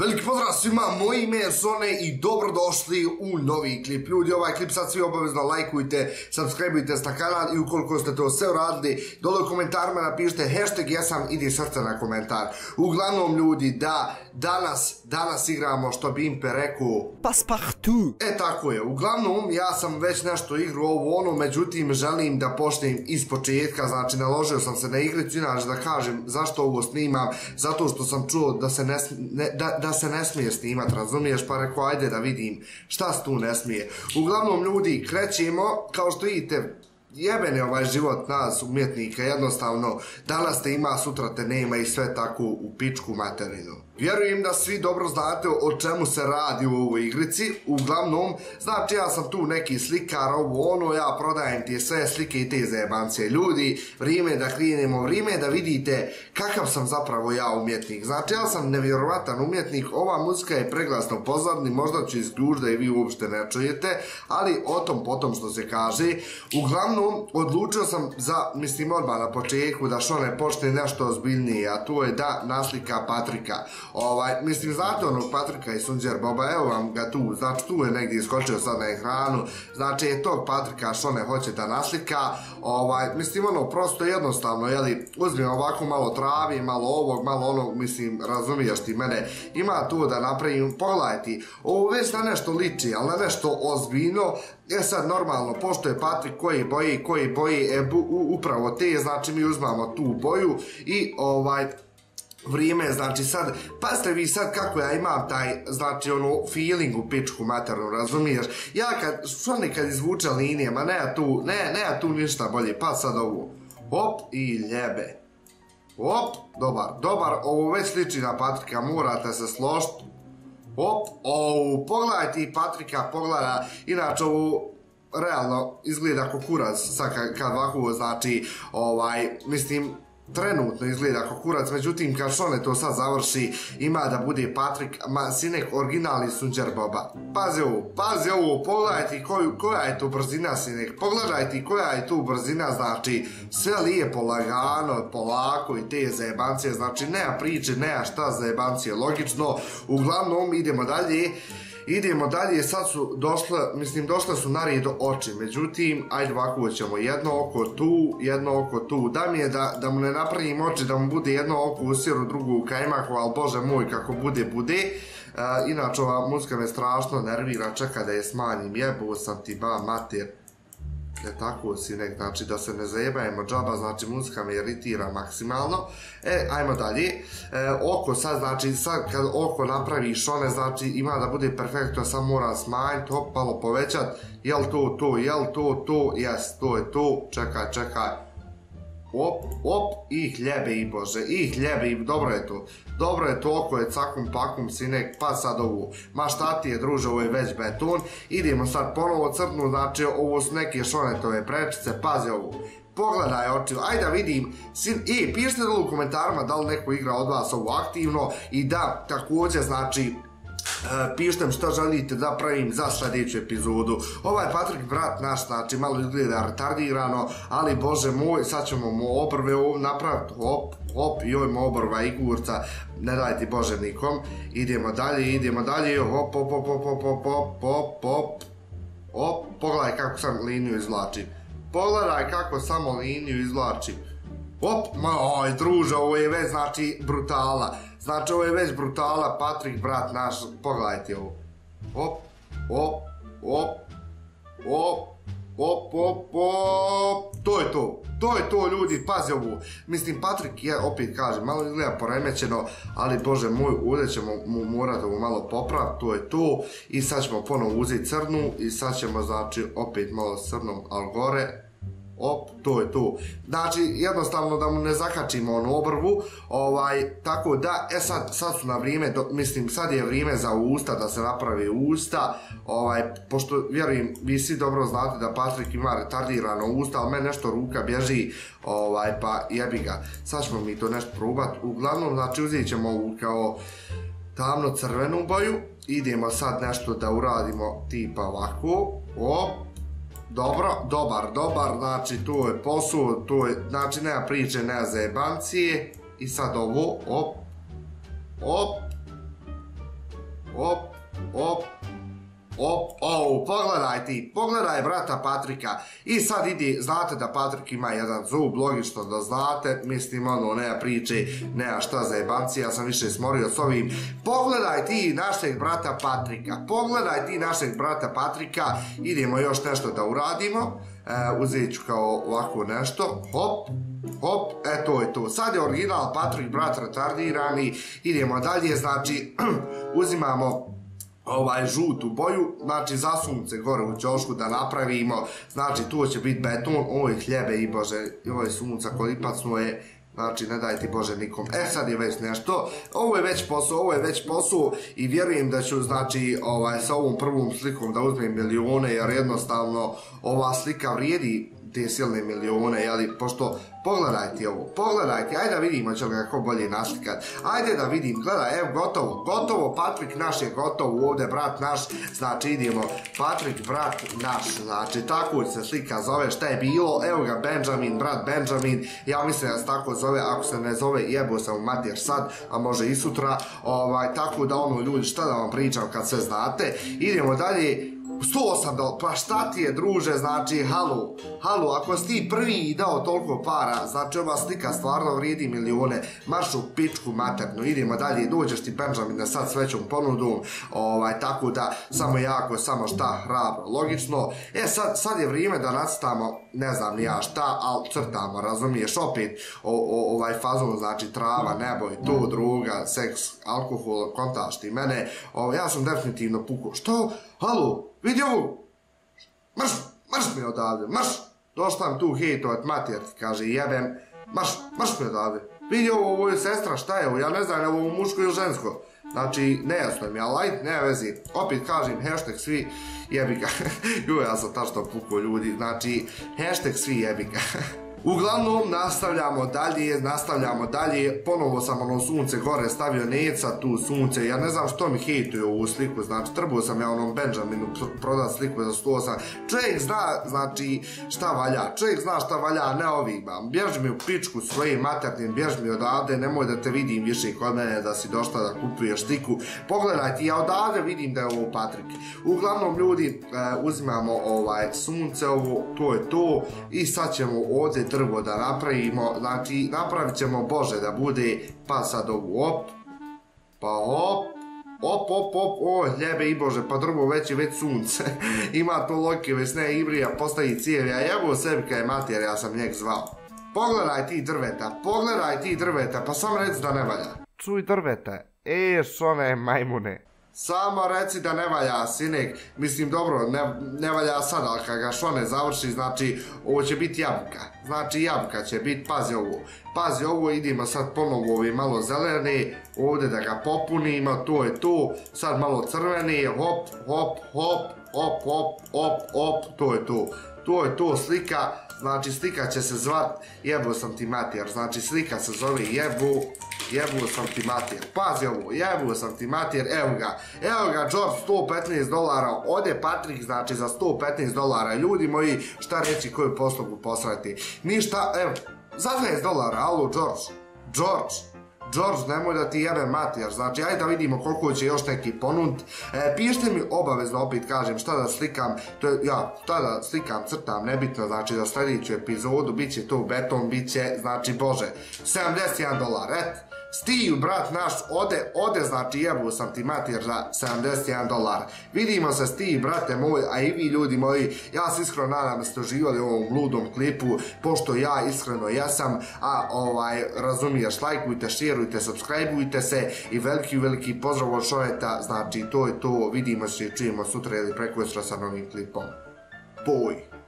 Veliki pozdrav svima, moje ime je Zone i dobrodošli u novi klip. Ljudi, ovaj klip sad svi obavezno lajkujte, subscribeujte na kanal i ukoliko ste to sve uradili, dole u komentarima napišite hashtag jesam i di srce na komentar. Uglavnom ljudi, da, danas igramo što bi Impe rekao... Passepartout! E tako je, uglavnom ja sam već nešto igrao ovo ono, međutim želim da počnem iz početka, znači naložio sam se na igricu, inače da kažem zašto ovo snimam, zato što sam čuo da se ne smije snimat, razumiješ, pa rekao ajde da vidim šta se tu ne smije. Uglavnom ljudi, krećemo, kao što vidite, jeben je ovaj život nas umjetnika, jednostavno danas te ima, sutra te nema i sve tako u pičku materinu. Vjerujem da svi dobro znate o čemu se radi u ovoj igrici. Uglavnom, znači ja sam tu neki slikar, ovo ono, ja prodajem ti sve slike i te zajebance. Ljudi, vrijeme da krenemo, vrijeme da vidite kakav sam zapravo ja umjetnik. Znači ja sam nevjerovatan umjetnik, ova muzika je preglasno pozadni, možda ću isključiti da i vi uopšte ne čujete, ali o tom potom što se kaže. Uglavnom, odlučio sam za, mislim odmah na početku, da što ne počne nešto ozbiljnije, a to je da naslika Patrika. Mislim, znate onog Patrika i Sunđer Boba, evo vam ga tu, znači tu je negdje iskočio sad na ekranu, znači je tog Patrika što ne hoće da naslika, mislim ono prosto jednostavno, jeli, uzmem ovako malo travi, malo ovog, malo onog, mislim, razumiješ ti mene, ima tu da napravim, pogledajte, ovo već na nešto liči, ali na nešto ozbiljno. E sad normalno, pošto je Patrik koji boji, upravo te, znači mi uzmamo tu boju i vrijeme, znači sad, pazite vi sad kako ja imam taj, znači ono, feeling u pičku maternu, razumiješ? Ja kad, što nekad izvuča linije, ma ne ja tu ništa bolje, pa sad ovo, hop i ljebe, hop, dobar, ovo već sliči na Patrika, morate se složiti, hop, ovu, pogledajte i Patrika, pogleda, inače ovo, realno, izgleda ko kurac, sad kad ovako, znači, mislim, trenutno izgleda kao kurac, međutim kad Šone to sad završi, ima da bude Patrik, ma sinek originalni Sunđer Boba. Pazi ovo, pogledajte koja je tu brzina sinek, pogledajte koja je tu brzina, znači sve lijepo, lagano, polako i te zajebancije, znači nema priče, nema šta zajebancije, logično, uglavnom idemo dalje, sad su došle su na red oči, međutim, ajde ovako ćemo jedno oko tu, da mi je da mu ne napravim oči, da mu bude jedno oko u siru, drugo u kajmaku, ali bože moj kako bude, inače ova muzika me strašno nervira, čeka da je smanjim, jebo sam ti ba mater, ne tako sinek, znači da se ne zajebajemo džaba, znači muzika me iritira maksimalno. E, ajmo dalje, oko sad, znači sad kad oko napraviš one, znači ima da bude perfektno, sam moram smanjiti, hop, malo povećat, jel to, jes, to je to, čekaj, op, i hljebe, dobro je to, oko je cakum pakum sinek, pa sad ovo, ma šta ti je druže, ovo je već beton, idemo sad ponovo crtnu, znači ovo su neke šonetove prečice, pazi ovo, pogledaj oči, ajde da vidim, i pišite dole u komentarima da li neko igra od vas ovo aktivno i da također znači pištem što želite da pravim za sljedeću epizodu. Ovaj Patrik brat naš, znači malo izgleda retardirano, ali bože moj, sad ćemo mu obrve ovdje napraviti, hop, joj mu obrva i gurca, ne daj ti bože nikom, idemo dalje, hop, pogledaj kako sam liniju izvlačim, hop, moj druže, ovo je već znači brutala. Znači ovo je već brutala, Patrik brat naš, pogledajte ovo. Op, to je to ljudi, pazi ovo. Mislim Patrik je, opet kažem, malo izgleda poremećeno, ali bože moj, ovdje ćemo mu morati ovo malo popraviti, to je to. I sad ćemo ponovo uzeti crnu i sad ćemo znači opet malo s crnom, ali gore. Op, to je to. Znači, jednostavno da mu ne zakačimo onu obrvu, tako da, e sad su na vrijeme, mislim, sad je vrijeme za usta, da se naprave usta, pošto, vjerujem, vi svi dobro znate da Patrik ima retardirano usta, ali meni nešto ruka bježi, pa jebi ga. Sad ćemo mi to nešto probati, uglavnom, znači, uzet ćemo ovu kao tamno-crvenu boju, idemo sad nešto da uradimo tipa ovako, op, dobar, znači tu je posao, tu je, znači nema priče, nema zajebancije, i sad ovo, op, op, op, op, o, pogledaj ti, pogledaj brata Patrika. I sad idi, znate da Patrik ima jedan zub, logično da znate, mislim ono, nema priče, nema šta za jebanci, ja sam više smorio s ovim. Pogledaj ti našeg brata Patrika, pogledaj ti našeg brata Patrika, idemo još nešto da uradimo, uzet ću kao ovako nešto, hop. Hop, e to je to. Sad je original Patrik, brat retardirani. Idemo dalje, znači uzimamo ovaj žutu boju, znači zasunce gore u ćošku da napravimo, znači tu će biti beton, oj hljebe i bože, oj sunca kolipacno je, znači ne dajte bože nikom. E sad je već nešto, ovo je već posao, ovo je već posao i vjerujem da ću znači sa ovom prvom slikom da uzmem milione, jer jednostavno ova slika vrijedi te silne milione, jeli, pošto pogledajte ovo, pogledajte, ajde da vidimo će li kako bolje naslikat, ajde da vidim, gledaj, evo gotovo, gotovo, Patrik naš je gotovo ovdje, brat naš, znači idemo, Patrik, brat naš, znači tako se slika zove, šta je bilo, evo ga Benjamin, brat Benjamin, ja mislim da se tako zove, ako se ne zove, jebo sam u mater sad, a može i sutra, tako da ono ljudi, šta da vam pričam kad sve znate, idemo dalje, 108 dao, pa šta ti je druže, znači halo, halo, ako si ti prvi dao toliko para, znači ova slika stvarno vrijedi milione, marš u pičku maternu, idemo dalje, dođeš ti Benjamina sad s većom ponudom, tako da samo jako, samo šta, hrabro, logično, e sad je vrijeme da nacrtamo, ne znam ni ja šta, ali crtamo, razumiješ, opet ovaj fazon, znači trava, nebo i to, droga, seks, alkohol, kontaš ti mene, ja sam definitivno pukao, što, halo, vidi ovu, mrš mi odavde, mrš, došla mi tu hejtovat mater, kaže jebem, mrš mi odavde, vidi ovo je sestra, šta je ovo, ja ne znam je ovo muško ili žensko, znači nejasno mi, ali ajde, ne vezi, opet kažem hashtag svi jebika, joj ja sam tačno pukao ljudi, znači hashtag svi jebika. Uglavnom nastavljamo dalje, ponovo sam ono sunce gore stavio neca, tu sunce, ja ne znam što mi hejtuje ovu sliku, znači trebao sam ja onom Benjaminu prodat sliku za 108, čovjek zna znači šta valja, čovjek zna šta valja, ne ovima, bježi mi u pičku svojim maternim, bježi mi odavde, nemoj da te vidim više kod mene da si došla da kupuješ sliku, pogledaj ti, ja odavde vidim da je ovo Patrik. Uglavnom ljudi, uzimamo sunce, ovo, to je to i sad ćemo ovdje drvo da napravimo, znači napravit ćemo bože da bude, pa sad ovu op, pa op, op, op, op, o ljebe i bože, pa drvo već sunce, ima to Loki, već ne Ibrija, postavi cijevi, a jebo sebi kaj mater, ja sam njeg zvao. Pogledaj ti drveta, pa sam reci da ne valja. Čuj drveta, šone majmune. Samo reci da ne valja sinek, mislim dobro, ne valja sad, ali kad ga šone završi, znači ovo će biti jabuka, znači jabuka će biti, pazi ovo, idemo sad ponovo ovi malo zeleni, ovdje da ga popunimo, to je to, sad malo crveni, hop, hop, hop, hop, hop, hop, hop, to je to, to je to slika, znači slika će se zvat, jebo sam ti mater, znači slika se zove jebu sam ti mater, pazi ovo, jebu sam ti mater, evo ga George, $115, ode Patrik, znači za $115, ljudi moji, šta reći koju poslogu posrati, ništa, evo, za $20, alo George, nemoj da ti jebe mater, znači ajde da vidimo koliko će još neki ponuditi, pišite mi obavezno, opet kažem šta da slikam, crtam, nebitno, znači za sljedeću epizodu bit će to beton, bit će, znači bože, $71, eto. Stiju, brat naš, ode, znači jebu sam ti mater za $71. Vidimo se Stiju, brate moj, a i vi ljudi moji, ja se iskreno nadam da ste uživali u ovom ludom klipu, pošto ja iskreno jesam, a razumiješ, lajkujte, šerujte, subscribeujte se i veliki pozdrav od Šoneta, znači to je to, vidimo se i čujemo sutra ili preko sutra sa novim klipom. Boj!